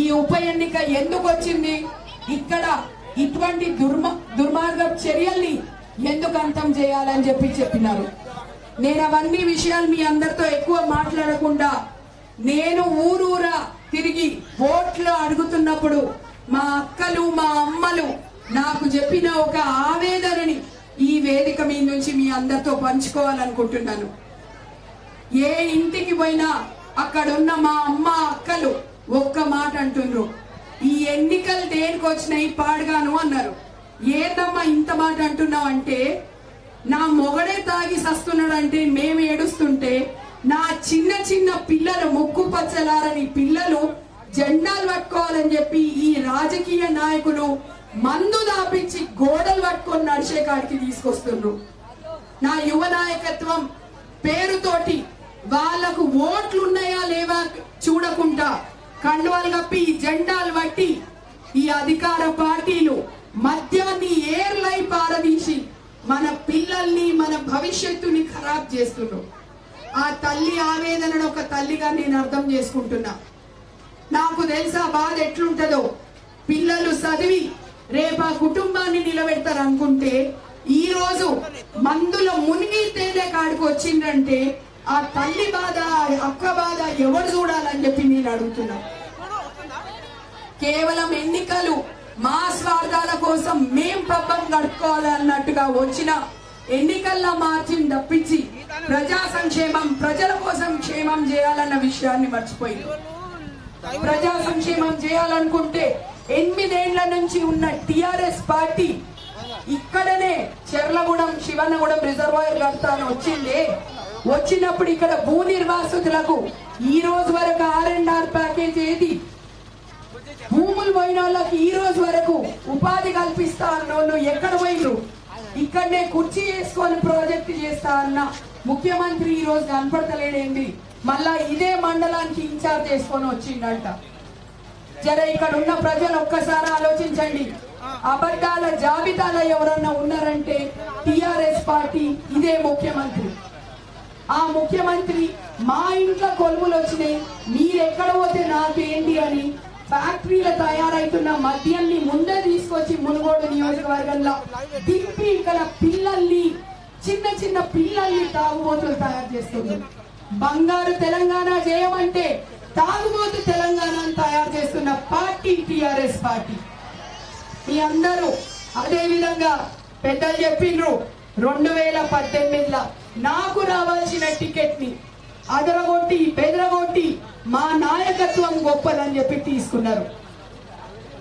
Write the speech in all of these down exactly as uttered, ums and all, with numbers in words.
ఈ ఉప ఎన్నిక ఎందుకు వచ్చింది? ఇక్కడ ఇటువంటి దుర్మ దుర్మార్గ చర్యల్ని ఎందుకు అంతం చేయాలని చెప్పి చెప్పినారు. నేను అవన్నీ విషయాలు మీ అందరితో ఎక్కువ మాట్లాడకుండా, నేను ఊరూరా తిరిగి ఓట్లు అడుగుతున్నప్పుడు మా అక్కలు మా అమ్మలు నాకు చెప్పిన ఒక ఆవేదనని ఈ వేదిక మీ నుంచి మీ అందరితో పంచుకోవాలనుకుంటున్నాను. ఏ ఇంటికి పోయినా అక్కడున్న మా అమ్మ అక్కలు ఒక్క మాట అంటున్నారు, ఈ ఎన్నికలు దేనికి వచ్చినాయి పాడుగాను అన్నారు. ఏదమ్మా ఇంత మాట అంటున్నావు అంటే, నా మొగడే తాగి సస్తున్నాడంటే మేము ఏడుస్తుంటే నా చిన్న చిన్న పిల్లలు ముక్కు పచ్చలారని పిల్లలు జెండాలు పట్టుకోవాలని చెప్పి ఈ రాజకీయ నాయకులు మందు దాపించి గోడలు పట్టుకొని నడిచే కాడికి తీసుకొస్తున్నారు. నా యువ నాయకత్వం పేరుతోటి వాళ్లకు ఓట్లు ఉన్నాయా లేవా చూడకుండా కండువాలు కప్పి జెండాలు పట్టి ఈ అధికార పార్టీలు మద్యాన్ని ఏర్లై పారదీసి మన పిల్లల్ని మన భవిష్యత్తుని ఖరాబ్ చేస్తున్నారు. ఆ తల్లి ఆవేదనను ఒక తల్లిగా నేను అర్థం చేసుకుంటున్నా. నాకు తెలుసా బాధ ఎట్లుంటుందో. పిల్లలు చదివి రేపు ఆ కుటుంబాన్ని నిలబెడతారు అనుకుంటే ఈ రోజు మందుల మునిగి తేనే కాడికి వచ్చిందంటే ఆ తల్లి బాధ అక్క బాధ ఎవరు చూడాలని చెప్పి నేను అడుగుతున్నా. కేవలం ఎన్నికలు మా స్వార్థాల కోసం మేం పబ్బం గడుపుకోవాలన్నట్టుగా వచ్చిన ఎన్నికల్లో మార్చిని తప్పించి ప్రజా సంక్షేమం ప్రజల కోసం క్షేమం చేయాలన్న విషయాన్ని మర్చిపోయింది. ప్రజా సంక్షేమం చేయాలనుకుంటే ఎనిమిదేళ్ల నుంచి ఉన్న టిఆర్ఎస్ పార్టీ ఇక్కడనే చెర్లగూడెం శివనగూడెం రిజర్వాయర్ కడతాను వచ్చింది. వచ్చినప్పుడు ఇక్కడ భూ నిర్వాసితులకు ఈ రోజు వరకు ఆర్ అండ్ ఆర్ ప్యాకేజ్ ఏది? భూములు పోయిన వాళ్ళకి ఈ రోజు వరకు ఉపాధి కల్పిస్తా అన్నోళ్ళు ఎక్కడ పోయినరు? ఇక్కడనే కుర్చీ వేసుకొని ప్రాజెక్ట్ చేస్తా అన్న ముఖ్యమంత్రి ఈ రోజు కనపడతలేడేంటి? మళ్ళా ఇదే మండలానికి ఇన్ఛార్జ్ చేసుకొని వచ్చిందంట. జర ఇక్కడ ఉన్న ప్రజలు ఒక్కసారి ఆలోచించండి. అబద్ధాల జాబితాలో ఎవరన్నా ఉన్నారంటే టిఆర్ఎస్ పార్టీ ఇదే ముఖ్యమంత్రి. ఆ ముఖ్యమంత్రి మా ఇంట్లో కొలుములు వచ్చినాయి మీరెక్కడ పోతే నాకేంటి అని ఫ్యాక్టరీలో తయారైతున్న మద్యాన్ని ముందే తీసుకొచ్చి మునుగోడు నియోజకవర్గంలో తిప్పి ఇక్కడ పిల్లల్ని చిన్న చిన్న పిల్లల్ని తాగుబోతులు తయారు చేస్తుంది. బంగారు తెలంగాణ చేయమంటే తాగుబోతు తెలంగాణను తయారు చేస్తున్న పార్టీ టిఆర్ఎస్ పార్టీ. మీ అందరూ అదే విధంగా పెద్దలు చెప్పిండ్రు, రెండు వేల పద్దెనిమిదిలో నాకు రావాల్సిన టికెట్ ని అదరగొట్టి బెదరగొట్టి మా నాయకత్వం గొప్పదని చెప్పి తీసుకున్నారు.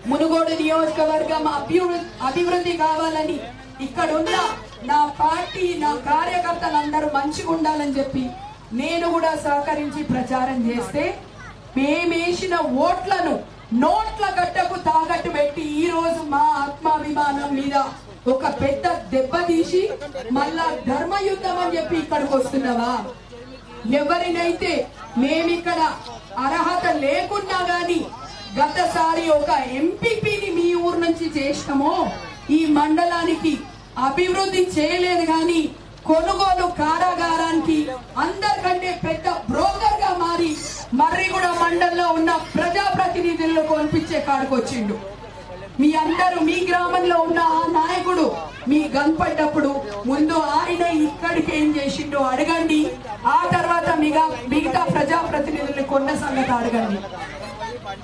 మునుగోడు నియోజకవర్గం అభివృద్ధి అభివృద్ధి కావాలని ఇక్కడున్న నా పార్టీ నా కార్యకర్తలందరూ మంచిగా ఉండాలని చెప్పి నేను కూడా సహకరించి ప్రచారం చేస్తే మేమేసిన ఓట్లను నోట్ల గడ్డకు తాకట్టు పెట్టి ఈ రోజు మా ఆత్మాభిమానం మీద ఒక పెద్ద దెబ్బ తీసి మళ్ళా ధర్మయుద్ధం అని చెప్పి ఇక్కడికి వస్తున్నావా? ఎవరినైతే మేమిక్కడ అర్హత లేకున్నా గాని గతసారి ఒక ఎంపీపీని మీ ఊరు నుంచి చేసినామో ఈ మండలానికి అభివృద్ధి చేయలేదు కానీ కొనుగోలు కారాగారానికి అందరికంటే పెద్ద బ్రోకర్ గా మారి మర్రిగూడ మండలంలో ఉన్న ప్రజా ప్రతినిధులను కొనిపించే కాడికి వచ్చిండు. మీ అందరూ మీ గ్రామంలో ఉన్న ఆ నాయకుడు మీ గన్పడ్డప్పుడు ముందు ఆయన ఇక్కడికి ఏం చేసిండో అడగండి, ఆ తర్వాత మిగతా మిగతా ప్రజా ప్రతినిధులను కొన్న సంగతి అడగండి.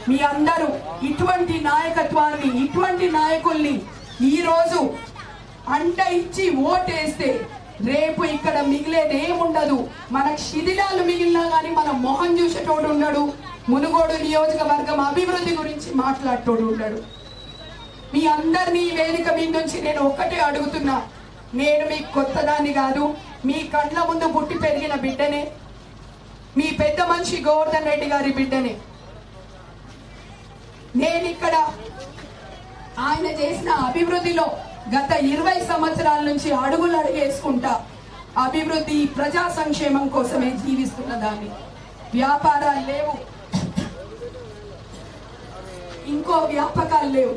మీ అందరూ ఇటువంటి నాయకత్వాన్ని ఇటువంటి నాయకుల్ని ఈ రోజు అంట ఇచ్చి ఓటేస్తే రేపు ఇక్కడ మిగిలేది ఏముండదు. మనకు శిథిలాలు మిగిలినా కానీ మన మొహం చూసేటోడు ఉన్నాడు, మునుగోడు నియోజకవర్గం అభివృద్ధి గురించి మాట్లాడేటోడు ఉన్నాడు. మీ అందరినీ వేదిక మీద నుంచి నేను ఒక్కటే అడుగుతున్నా, నేను మీ కొత్తదాన్ని కాదు, మీ కండ్ల ముందు పుట్టి పెరిగిన బిడ్డనే, మీ పెద్ద మనిషి గోవర్ధన్ రెడ్డి గారి బిడ్డనే. నేను ఇక్కడ ఆయన చేసిన అభివృద్ధిలో గత ఇరవై సంవత్సరాల నుంచి అడుగులు అడుగేసుకుంటా అభివృద్ధి ప్రజా సంక్షేమం కోసమే జీవిస్తున్న దాన్ని. వ్యాపారాలు లేవు, ఇంకో వ్యాపకాలు లేవు,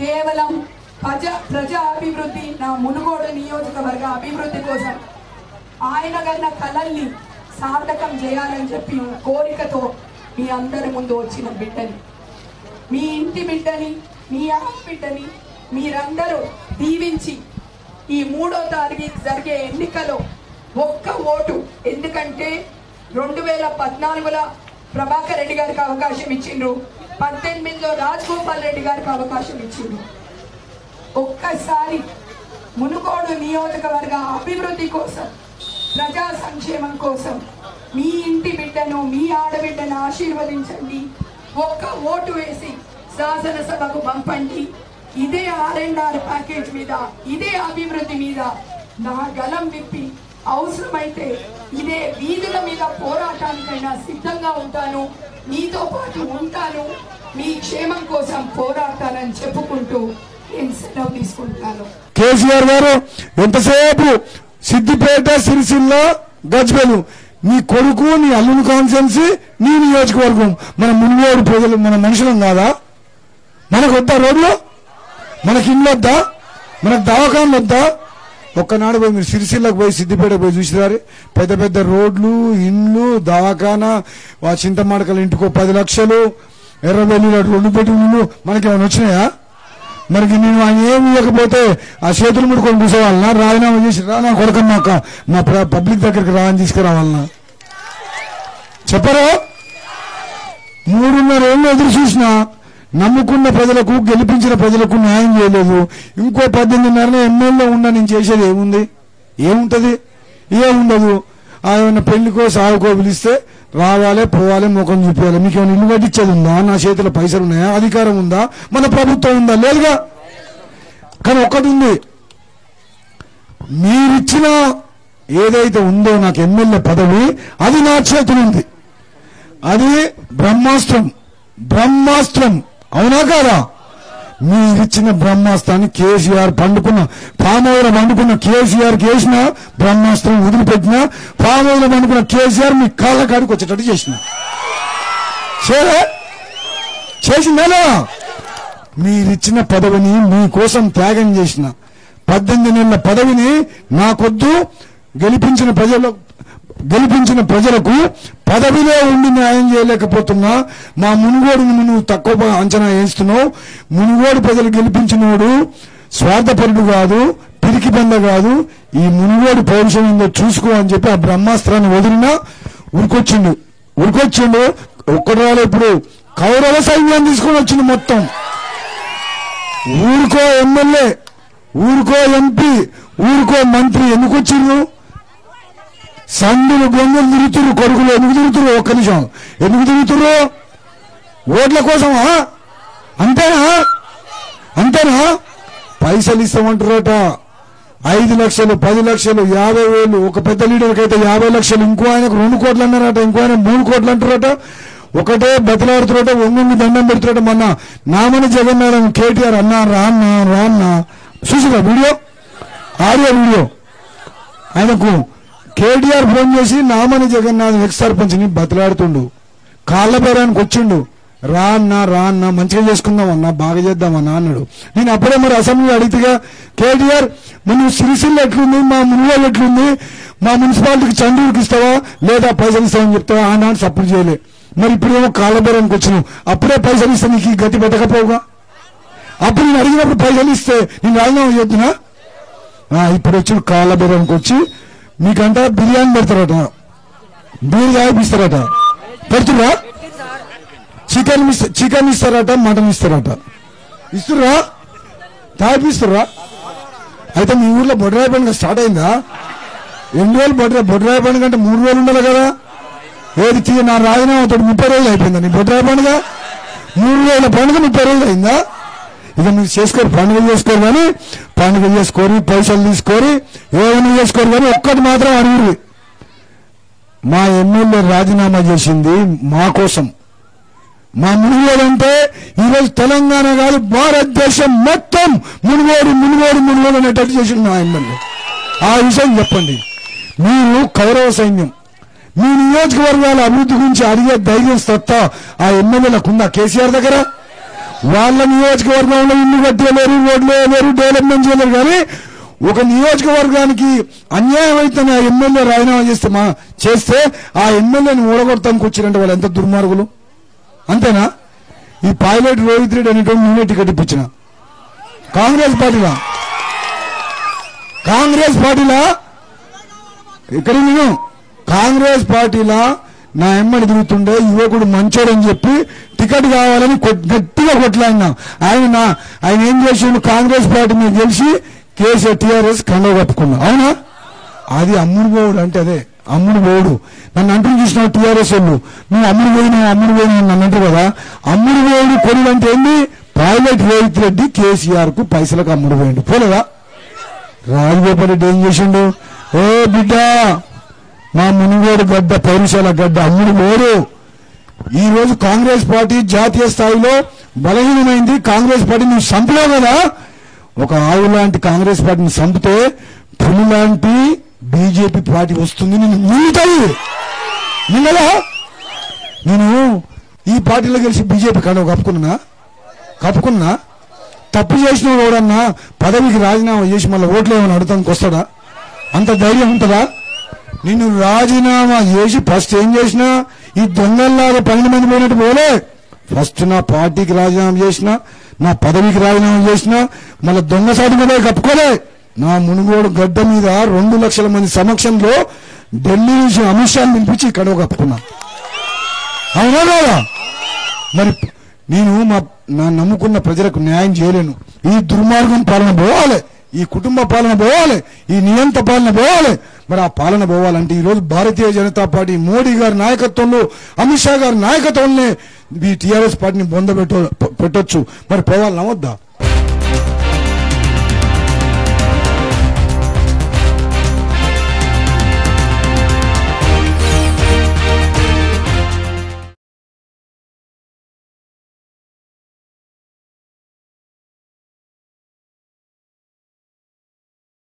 కేవలం ప్రజా ప్రజా అభివృద్ధి. నా మునుగోడు నియోజకవర్గ అభివృద్ధి కోసం ఆయన కన్న కళల్ని సార్థకం చేయాలని చెప్పి కోరికతో మీ అందరి ముందు వచ్చిన బిడ్డని మీ ఇంటి బిడ్డని, మీ ఆఫ్ బిడ్డని మీరందరూ దీవించి ఈ మూడో తారీఖు జరిగే ఎన్నికలో ఒక్క ఓటు, ఎందుకంటే రెండు వేల పద్నాలుగులో ప్రభాకర్ రెడ్డి గారికి అవకాశం ఇచ్చిండ్రు, పద్దెనిమిదిలో రాజగోపాల్ రెడ్డి గారికి అవకాశం ఇచ్చిండ్రు. ఒక్కసారి మునుగోడు నియోజకవర్గ అభివృద్ధి కోసం, ప్రజా సంక్షేమం కోసం మీ ఇంటి బిడ్డను, మీ ఆడబిడ్డను ఆశీర్వదించండి. ఒక్క ఓటు వేసి శాసనసభకు పంపండి. ఇదే ఆర్ అండ్ ఆర్ ప్యాకేజ్ మీద, ఇదే అభివృద్ధి మీద నా గలం విప్పి అవసరమైతే ఇదే వీధుల మీద పోరాటానికైనా సిద్ధంగా ఉంటాను, మీతో పాటు ఉంటాను, మీ క్షేమం కోసం పోరాడతానని చెప్పుకుంటూ నేను సెలవు తీసుకుంటాను. కేసీఆర్ గారు ఎంతసేపు సిద్దిపేట, సిరిసిల్ల, గజ్వేల్, నీ కొడుకు, నీ అల్లుని కాన్సెన్సీ, నీ నియోజకవర్గం, మన మునుగోడు ప్రజలు మన మనుషులం కాదా? మనకు వద్దా రోడ్లు? మనకి ఇల్లు వద్దా? మనకు దవాఖాన్లు వద్దా? ఒక్కనాడు పోయి మీరు సిరిసిల్లకు పోయి, సిద్దిపేటకు పోయి చూసినారు, పెద్ద పెద్ద రోడ్లు, ఇండ్లు, దవాఖానా, చింతమాడకలు ఇంటికో పది లక్షలు, ఎర్రబెల్లి రెండు పెట్టి ఇళ్ళు మనకేమైనా వచ్చినాయా? మనకి నేను ఆయన ఏమి ఇవ్వకపోతే ఆ చేతులు ముడుకొని కూర్చోవాలన్నా, రాజీనామా చేసి రా నా కొడుకున్నా నా పబ్లిక్ దగ్గరికి రా అని తీసుకురావాలన్నా చెప్పరు. మూడున్నర ఏళ్ళు ఎదురు చూసినా నమ్ముకున్న ప్రజలకు, గెలిపించిన ప్రజలకు న్యాయం చేయలేదు. ఇంకో పద్దెనిమిదిన్నర ఎమ్మెల్యే ఉన్నా నేను చేసేది ఏముంది? ఏముంటుంది? ఏముండదు. ఆయన పెళ్లికో సాగుకో పిలిస్తే రావాలి, పోవాలి, ముఖం చూపించాలి. మీకు ఏమైనా ఇల్లు కట్టించేది ఉందా? నా చేతిలో పైసలు ఉన్నాయా? అధికారం ఉందా? మన ప్రభుత్వం ఉందా? లేదుగా. కానీ ఒక్కటి ఉంది, మీరిచ్చిన ఏదైతే ఉందో నాకు ఎమ్మెల్యే పదవి, అది నా చేతులు ఉంది. అది బ్రహ్మాస్త్రం, బ్రహ్మాస్త్రం. అవునా కాదా? మీరిచ్చిన బ్రహ్మాస్త్రాన్ని కేసీఆర్ పండుకున్న పామోల పండుకున్న కేసీఆర్ కేసిన బ్రహ్మాస్త్రం వదిలిపెట్టిన పామోల పండుకున్న కేసీఆర్ మీ కాళ్ళ కాడికి వచ్చేటట్టు చేసిన చేసిందేనా? మీరిచ్చిన పదవిని మీకోసం త్యాగం చేసిన పద్దెనిమిది నెలల పదవిని నాకొద్దు, గెలిపించిన ప్రజలకు గెలిపించిన ప్రజలకు పదవిలో ఉండి న్యాయం చేయలేకపోతున్నా. మా మునుగోడును నువ్వు తక్కువ అంచనా వేస్తున్నావు. మునుగోడు ప్రజలు గెలిపించినోడు స్వార్థపరుడు కాదు, పిరికి బంద కాదు. ఈ మునుగోడు పౌరుషం ఏందో చూసుకో అని చెప్పి ఆ బ్రహ్మాస్త్రాన్ని వదిలినా ఉరికొచ్చిండు ఉరికొచ్చిండు ఒక్కడు రాలే. ఇప్పుడు కౌరవ సైన్యం తీసుకుని వచ్చింది మొత్తం. ఊరికో ఎమ్మెల్యే, ఊరికో ఎంపీ, ఊరికో మంత్రి ఎందుకు వచ్చిండు? సందులు గొంగులు తిరుగుతురు కొడుకులు. ఎందుకు తిరుగుతురు? ఒక్క నిమిషం, ఎందుకు తిరుగుతురు? ఓట్ల కోసమా? అంతేనా? అంతేనా? పైసలు ఇస్తామంటారట. ఐదు లక్షలు, పది లక్షలు, యాభై వేలు. ఒక పెద్ద లీడర్కి అయితే యాభై లక్షలు, ఇంకో ఆయనకు రెండు కోట్లు అన్నారట, ఇంకో ఆయన మూడు కోట్లు అంటారట. ఒకటే బతిలాడుతురట, ఒంగు దండం పెడుతురట. మొన్న నామని జగన్నారాయణ కేటీఆర్ అన్నా రాన్న రాన్న చూసిరా వీడియో, ఆడియో వీడియో. ఆయనకు కేటీఆర్ ఫోన్ చేసి నామని జగన్నాథ్ ఎక్స్ సర్పంచ్ని బతిలాడుతుండు, కాళ్ళ బేరానికి వచ్చిండు. రా అన్నా రా అన్నా, మంచిగా చేసుకుందామన్నా, బాగా చేద్దామన్నా అన్నాడు. నేను అప్పుడే మరి అసెంబ్లీలో అడిగితేగా, కేటీఆర్ మనం సిరిసిల్ల ఎట్లుంది, మా మునుగోలు ఎట్లుంది, మా మున్సిపాలిటీకి చంద్రుడికి ఇస్తావా లేదా పైసలు ఇస్తామని చెప్తావా అన్నాడు. సపోర్ట్ చేయలే. మరి ఇప్పుడేమో కాళ్ళ బేరానికి వచ్చినావు. అప్పుడే పైసలు ఇస్తే నీకు గతి పెట్టకపోగా? అప్పుడు నేను అడిగినప్పుడు పైసలు ఇస్తే నేను రాజీనామా చేస్తున్నా. ఇప్పుడు వచ్చి కాళ్ళ బేరానికి వచ్చి మీకంట బిర్యానీ పెడతారట, బీరు తాగిపిస్తారట, పెడుతురా? చికెన్ చికెన్ ఇస్తారట, మటన్ ఇస్తారట, ఇస్తురా? తాగిపిస్తురా? అయితే మీ ఊర్లో బొడ్రాయి పండుగ స్టార్ట్ అయిందా? ఎన్ని రోజులు? బొడ్రాయి బొడ్రాయి పండుగ అంటే మూడు రోజులు ఉండాలి కదా. ఏది తీ నా రాజీనామాతో ముప్పై రోజులు అయిపోయిందా నీ బొడ్రాయి పండుగ? మూడు రోజుల పండుగ ముప్పై రోజులు అయిందా? ఇక మీరు చేసుకోరు, పండుగలు చేసుకోరు. కానీ పండుగలు చేసుకోరు, పైసలు తీసుకోరు, ఏమైనా చేసుకోరు. కానీ ఒక్కటి మాత్రం అడుగురు, మా ఎమ్మెల్యే రాజీనామా చేసింది మా కోసం. మా మునుగోడు అంటే ఈరోజు తెలంగాణ కాదు, భారతదేశం మొత్తం మునుగోడు మునుగోడు మునుగోడు అనేటట్టు చేసింది మా ఎమ్మెల్యే. ఆ విషయం చెప్పండి. మీరు కౌరవ సైన్యం. మీ నియోజకవర్గాల అభివృద్ధి గురించి అడిగే ధైర్యం సత్తా ఆ ఎమ్మెల్యేలకు ఉందా కేసీఆర్ దగ్గర? వాళ్ళ నియోజకవర్గంలో ఇల్లు కట్టేయలేరు, రోడ్లు వేయలేరు, డెవలప్మెంట్ చేయలేరు. కానీ ఒక నియోజకవర్గానికి అన్యాయం అయితే ఆ ఎమ్మెల్యే రాజీనామా చేస్తే మా చేస్తే ఆ ఎమ్మెల్యేని ఓడగొడతానికి వచ్చిరంటే వాళ్ళు ఎంత దుర్మార్గులు! అంతేనా? ఈ పైలట్ రోహిత్ రెడ్డి అనేటువంటి నేనే టికెట్ ఇప్పించిన కాంగ్రెస్ పార్టీలో. కాంగ్రెస్ పార్టీలా ఇక్కడ నేను కాంగ్రెస్ పార్టీలా నా ఎమ్మడి తిరుగుతుండే యువకుడు మంచోడని చెప్పి టికెట్ కావాలని గట్టిగా కొట్లాడినా ఆయన ఆయన ఏం చేసాడు కాంగ్రెస్ పార్టీ మీద తెలిసి కేసీఆర్ టీఆర్ఎస్ కండవ కప్పుకున్నా. అవునా? అది అమ్ముడు పోవుడు అంటే అదే అమ్ముడు పోవుడు. నన్ను అంటూ చూసినావు టీఆర్ఎస్ వాళ్ళు నువ్వు అమ్ముడు పోయినావు అమ్ముడు పోయినావు నన్ను అంటారు కదా. అమ్ముడు పోవుడు కొనుడు అంటే ఏంది? పైలట్ రోహిత్ రెడ్డి కేసీఆర్ కు పైసలకు అమ్ముడు పోయిండు. పోలేదా? రాజగోపాల్ రెడ్డి ఏం చేసిండు? ఓ బిడ్డ మా మునుగోడు గడ్డ పౌరుషాల గడ్డ అమ్ముడు పోడు. ఈ రోజు కాంగ్రెస్ పార్టీ జాతీయ స్థాయిలో బలహీనమైంది. కాంగ్రెస్ పార్టీ నువ్వు చంపలేవు కదా. ఒక ఆవు లాంటి కాంగ్రెస్ పార్టీని చంపితే పులి లాంటి బీజేపీ పార్టీ వస్తుంది నేను నిండుతాయి నిన్నలా. నేను ఈ పార్టీలో కలిసి బీజేపీ కండవ కప్పుకున్నా కప్పుకున్నా తప్పు చేసిన ఎవరన్నా పదవికి రాజీనామా చేసి మళ్ళీ ఓట్లు ఏమైనా అడుగుతానికి వస్తాడా? అంత ధైర్యం ఉంటుందా? నేను రాజీనామా చేసి ఫస్ట్ ఏం చేసినా ఈ దొంగల్లాగా పన్నెండు మంది పోయినట్టు పోలే. ఫస్ట్ నా పార్టీకి రాజీనామా చేసిన, నా పదవికి రాజీనామా చేసిన, మళ్ళీ దొంగ సాటుగా కప్పుకోలే. నా మునుగోడు గడ్డ మీద రెండు లక్షల మంది సమక్షంలో ఢిల్లీ నుంచి అమిత్ షాను పిలిపించి ఇక్కడ కప్పుకున్నా. అవునా కదా? మరి నేను మా నా నమ్ముకున్న ప్రజలకు న్యాయం చేయలేను. ఈ దుర్మార్గం పాలన పోవాలి, ఈ కుటుంబ పాలన పోవాలి, ఈ నియంత పాలన పోవాలి. మరి ఆ పాలన పోవాలంటే ఈరోజు భారతీయ జనతా పార్టీ మోడీ గారి నాయకత్వంలో అమిత్ షా గారి నాయకత్వంలోనే ఈ టీఆర్ఎస్ పార్టీని బొంద పెట్ట పెట్టొచ్చు. మరి పోవాలనవద్దా?